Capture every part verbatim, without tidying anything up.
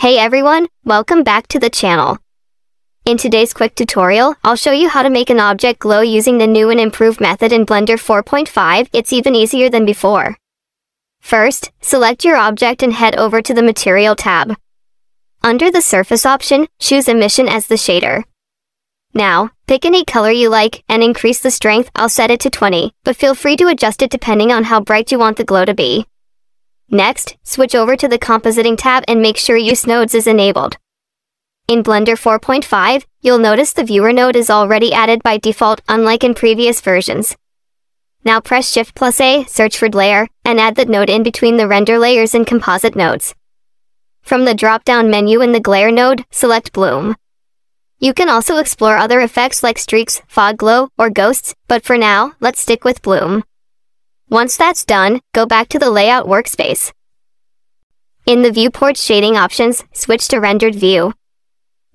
Hey everyone, welcome back to the channel. In today's quick tutorial, I'll show you how to make an object glow using the new and improved method in Blender four point five, it's even easier than before. First, select your object and head over to the Material tab. Under the Surface option, choose Emission as the shader. Now, pick any color you like and increase the strength, I'll set it to twenty, but feel free to adjust it depending on how bright you want the glow to be. Next, switch over to the Compositing tab and make sure Use Nodes is enabled. In Blender four point five, you'll notice the Viewer node is already added by default, unlike in previous versions. Now press Shift plus A, search for Layer, and add that node in between the Render Layers and Composite nodes. From the drop-down menu in the Glare node, select Bloom. You can also explore other effects like streaks, fog glow, or ghosts, but for now, let's stick with Bloom. Once that's done, go back to the Layout workspace. In the Viewport Shading options, switch to Rendered View.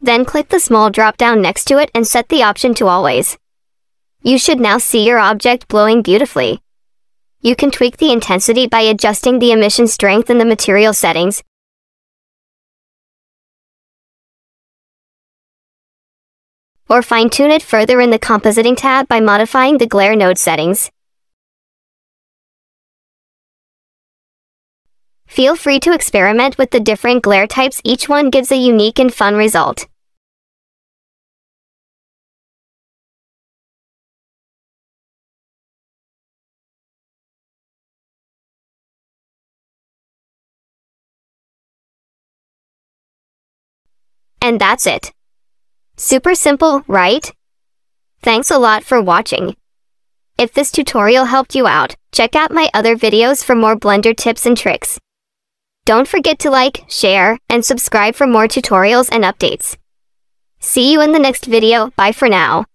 Then click the small drop-down next to it and set the option to Always. You should now see your object glowing beautifully. You can tweak the intensity by adjusting the emission strength in the material settings. Or fine-tune it further in the Compositing tab by modifying the Glare node settings. Feel free to experiment with the different glare types, each one gives a unique and fun result. And that's it. Super simple, right? Thanks a lot for watching. If this tutorial helped you out, check out my other videos for more Blender tips and tricks. Don't forget to like, share, and subscribe for more tutorials and updates. See you in the next video, bye for now.